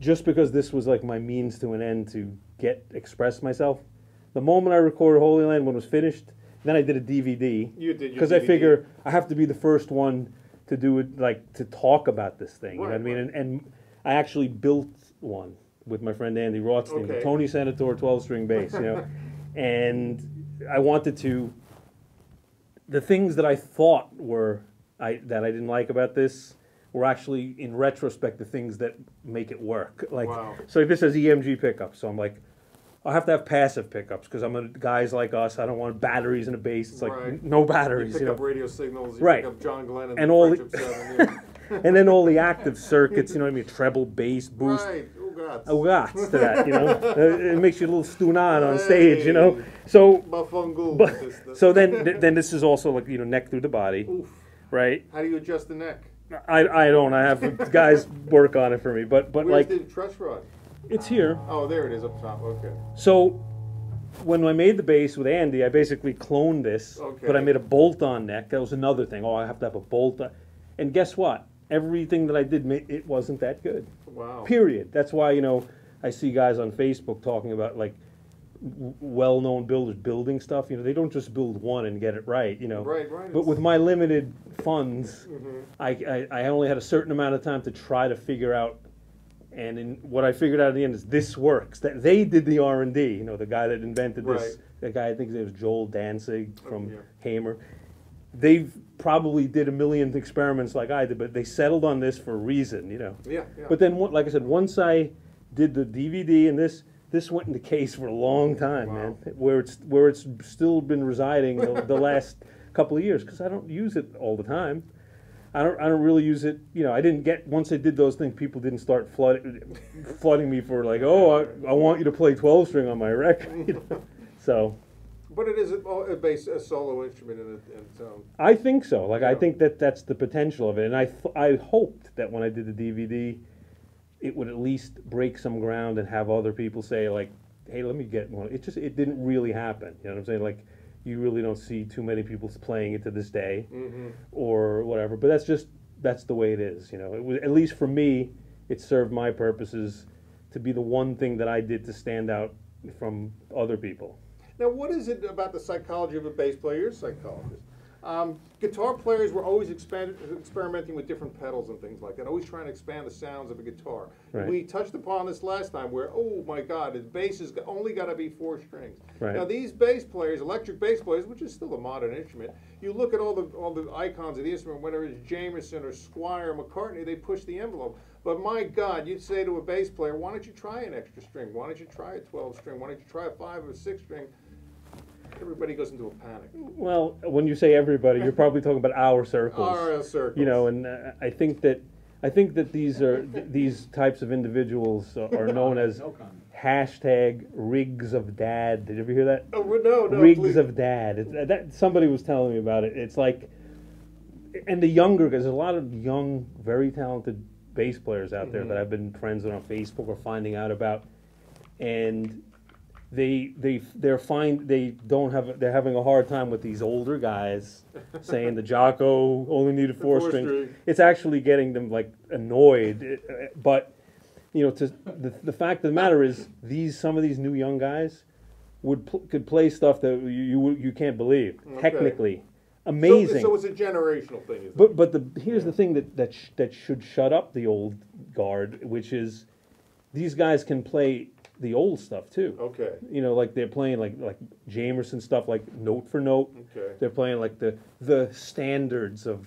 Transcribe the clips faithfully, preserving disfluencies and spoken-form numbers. just because this was like my means to an end to get express myself. The moment I recorded Holy Land, when it was finished, then I did a D V D. You did your D V D. Because I figure I have to be the first one to do it, like to talk about this thing. Right, you know what I mean? Right. And, and I actually built one with my friend Andy Rothstein, okay. the Tony Senatore twelve string bass, you know. And I wanted to, the things that I thought were, I, that I didn't like about this, were actually, in retrospect, the things that make it work. Like, wow. So this is E M G pickups, so I'm like, I have to have passive pickups because I'm a, guys like us. I don't want batteries in a bass. It's like right. no batteries. You pick you know? up radio signals. You right. pick up John Glenn and, and the all Friendship Seven. Yeah. And then all the active circuits. You know what I mean? Treble, bass, boost. Right. Oh God. Oh, to that. You know, it makes you a little stunad on hey. stage. You know. So. But, so then, th then this is also like you know neck through the body, Oof. right? How do you adjust the neck? I I don't. I have guys work on it for me, but but Where's like. the truss rod? It's here. Oh, there it is up top. Okay. So, when I made the bass with Andy, I basically cloned this, okay. but I made a bolt-on neck. That was another thing. Oh, I have to have a bolt on. And guess what? Everything that I did, it wasn't that good. Wow. Period. That's why, you know, I see guys on Facebook talking about, like, well-known builders building stuff. You know, they don't just build one and get it right, you know. Right, right. But with my limited funds, mm-hmm. I, I, I only had a certain amount of time to try to figure out. And in, what I figured out at the end is this works. That they did the R and D. You know, the guy that invented this, right. the guy I think his name was Joel Danzig from oh, yeah. Hamer. They've probably did a million experiments like I did, but they settled on this for a reason, you know. Yeah. yeah. But then, like I said, once I did the D V D and this, this went in the case for a long time, wow. man. Where it's where it's still been residing the, the last couple of years because I don't use it all the time. I don't. I don't really use it. You know, I didn't get once I did those things. People didn't start flooding, flooding me for like, oh, I, I want you to play twelve string on my record. You know? So, but it is a, a bass, a solo instrument, and in um, I think so. Like I know. think that that's the potential of it, and I th I hoped that when I did the D V D, it would at least break some ground and have other people say like, hey, let me get one. It just it didn't really happen. You know what I'm saying? Like. You really don't see too many people playing it to this day, mm-hmm. or whatever. But that's just that's the way it is, you know. It was, at least for me, it served my purposes to be the one thing that I did to stand out from other people. Now, what is it about the psychology of a bass player? You're a psychologist. Um, guitar players were always expand, experimenting with different pedals and things like that, always trying to expand the sounds of a guitar. Right. We touched upon this last time where, oh my God, the bass has only got to be four strings. Right. Now these bass players, electric bass players, which is still a modern instrument, you look at all the, all the icons of the instrument, whether it's Jamerson or Squire or McCartney, they push the envelope. But my God, you'd say to a bass player, why don't you try an extra string? Why don't you try a twelve string? Why don't you try a five or a six string? Everybody goes into a panic. Well, when you say everybody, you're probably talking about our circles. Our circles. You know, and uh, I think that I think that these are th these types of individuals uh, are known as no hashtag rigs of dad. Did you ever hear that? Oh no, no. Rigs please. of dad. It, uh, that somebody was telling me about it. It's like, and the younger because there's a lot of young, very talented bass players out mm-hmm. there that I've been friends with on Facebook or finding out about, and. They they they're fine. They don't have. They're having a hard time with these older guys saying the Jocko only needed four, four strings. String. It's actually getting them like annoyed. But you know, to the the fact of the matter is, these some of these new young guys would pl could play stuff that you you, you can't believe. Okay. Technically, amazing. So, so it's a generational thing. Isn't but but the here's yeah. the thing that that sh that should shut up the old guard, which is these guys can play. The old stuff too. Okay. You know, like they're playing like like Jamerson stuff, like note for note. Okay. They're playing like the the standards of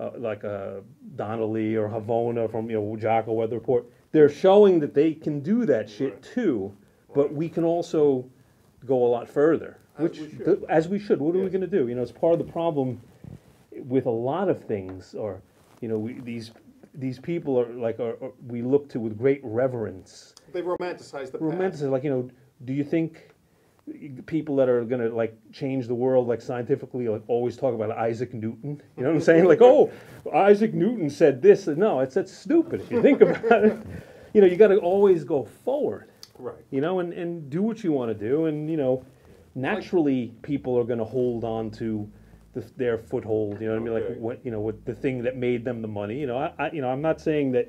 uh, like uh, Donna Lee or Havona from you know Jocko Weather Report. They're showing that they can do that shit right. too, right. but we can also go a lot further, which as we should. Th as we should. What are yes. we going to do? You know, it's part of the problem with a lot of things. Or you know, we, these. These people are like are, are, we look to with great reverence. They romanticize the past. Romanticize, like you know. Do you think people that are gonna like change the world, like scientifically, like always talk about Isaac Newton? You know what I'm saying? Like, oh, Isaac Newton said this. No, it's that's stupid if you think about it. You know, you got to always go forward. Right. You know, and and do what you want to do, and you know, naturally, like, people are gonna hold on to. The, their foothold, you know what I mean? Like what you know, what the thing that made them the money. You know, I, I you know, I'm not saying that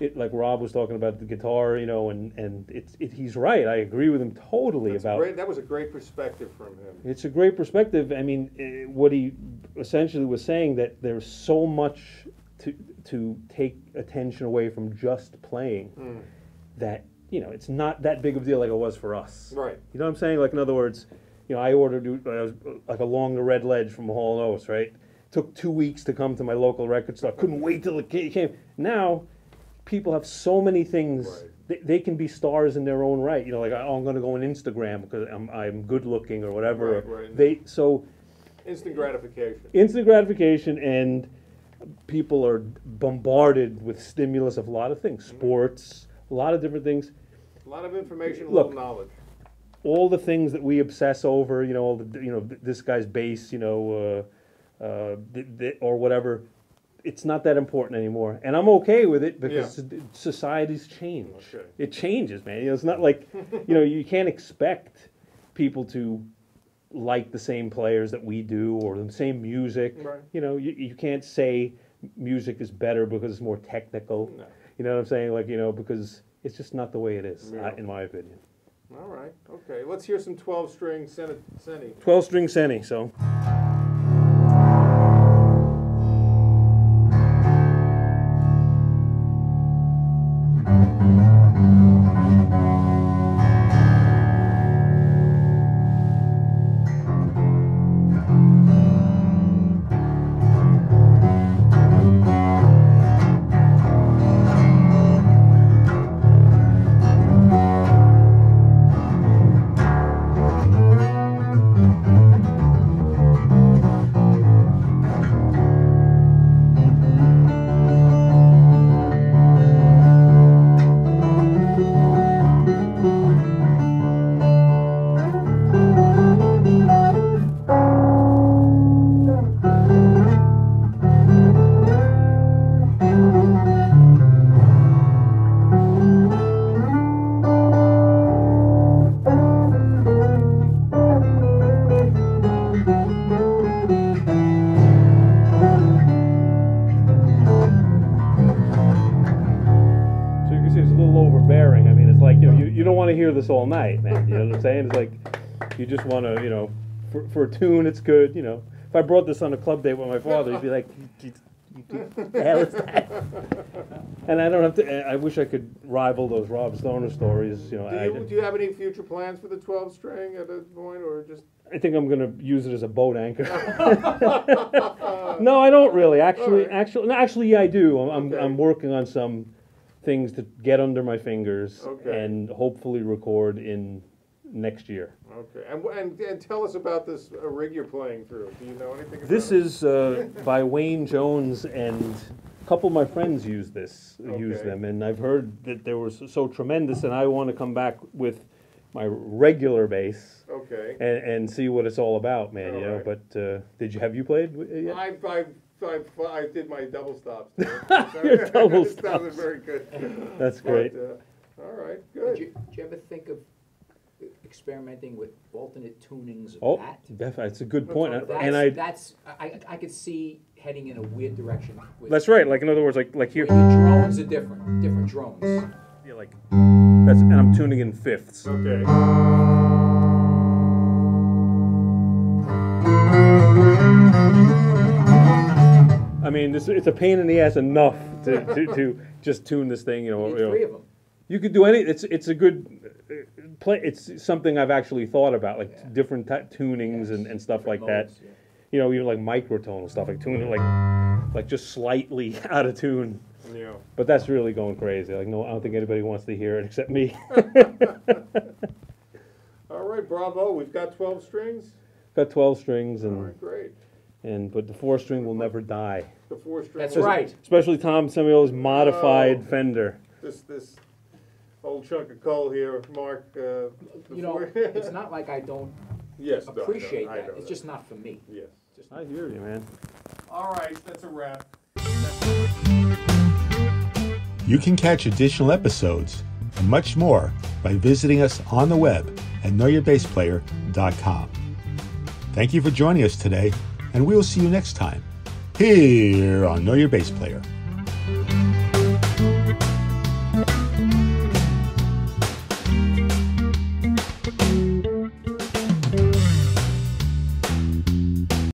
it, like Rob was talking about the guitar, you know, and and it's it, he's right. I agree with him totally. That's about great, that was a great perspective from him. It's a great perspective. I mean, it, what he essentially was saying, that there's so much to to take attention away from just playing, mm. that you know it's not that big of a deal like it was for us. Right. You know what I'm saying? Like, in other words, you know, I ordered uh, like along the red ledge from Hall and Oates, right? Took two weeks to come to my local record store. Couldn't wait till it came. Now, people have so many things. Right. They, they can be stars in their own right. You know, like, oh, I'm going to go on Instagram because I'm, I'm good looking or whatever. Right, right. They, so, instant gratification. Instant gratification, and people are bombarded with stimulus of a lot of things. Sports, mm-hmm. a lot of different things. A lot of information, a little knowledge. All the things that we obsess over, you know, all the, you know, this guy's bass, you know, uh, uh, th th or whatever, it's not that important anymore. And I'm okay with it because yeah. societies change. Okay. It changes, man. You know, it's not like, you know, you can't expect people to like the same players that we do or the same music. Right. You know, you, you can't say music is better because it's more technical. No. You know what I'm saying? Like, you know, because it's just not the way it is, yeah. in my opinion. All right. Okay. Let's hear some twelve-string Seni. twelve-string Seni. So. All night, man. You know what I'm saying? It's like, you just want to, you know, for, for a tune, it's good. You know, if I brought this on a club date with my father, he'd be like, "What the hell is that?" And I don't have to. I wish I could rival those Rob Stoner stories. You know, do you, I, do you have any future plans for the twelve-string at this point, or just? I think I'm gonna use it as a boat anchor. No, I don't really. Actually, right. actually, no, actually, yeah, I do. I'm, okay. I'm working on some things to get under my fingers, okay. and hopefully record in next year. Okay, and, and, and tell us about this uh, rig you're playing through. Do you know anything about this? This is uh, by Wayne Jones, and a couple of my friends use this, okay. use them, and I've heard that they were so, so tremendous, and I want to come back with my regular bass, okay, and, and see what it's all about, man, all you right. know, but uh, did you, have you played yet? I've, I've I, I did my double stops. Your double stops. That was very good. That's great. But, uh, all right, good. Did you, did you ever think of experimenting with alternate tunings of oh, that? Oh, definitely. It's a good point. That's, and I, that's I, I could see heading in a weird direction. With, that's right. Like, in other words, like like here. The drones are different. Different drones. Yeah, like that's, and I'm tuning in fifths. Okay. I mean, this, it's a pain in the ass enough to, to, to just tune this thing. You know, you, you know, three of them. You could do any. It's it's a good play. It's something I've actually thought about, like yeah. different type tunings, yes. and, and stuff different like modes, that. Yeah. You know, even like microtonal stuff, like tuning like like just slightly out of tune. Yeah. But that's really going crazy. Like, no, I don't think anybody wants to hear it except me. All right, bravo. We've got twelve strings. Got twelve strings, and all right, great. And but the four string will never die. The four string. That's right. Especially Tom Semiole's modified oh, Fender. This this old chunk of coal here, Mark. Uh, you know, it's not like I don't yes, appreciate no, no, that. It's that. just not for me. Yes. Just I hear you, man. All right, that's a wrap. You can catch additional episodes and much more by visiting us on the web at know your bass player dot com. Thank you for joining us today. And we'll see you next time, here on Know Your Bass Player.